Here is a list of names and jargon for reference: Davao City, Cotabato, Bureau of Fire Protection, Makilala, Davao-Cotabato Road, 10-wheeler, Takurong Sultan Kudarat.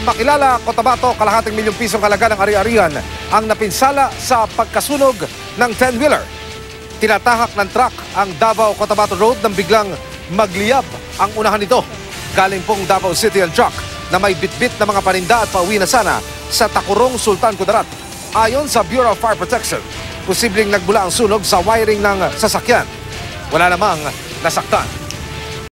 ang Makilala, Cotabato, kalahating milyong pisong halaga ng ari-arian ang napinsala sa pagkasunog ng 10-wheeler. Tinatahak ng truck ang Davao-Cotabato Road nang biglang magliyab ang unahan nito. Galing pong Davao City ang truck na may bitbit na mga paninda at pauwi na sana sa Takurong Sultan Kudarat. Ayon sa Bureau of Fire Protection, posibleng nagmula ang sunog sa wiring ng sasakyan. Wala namang nasaktan.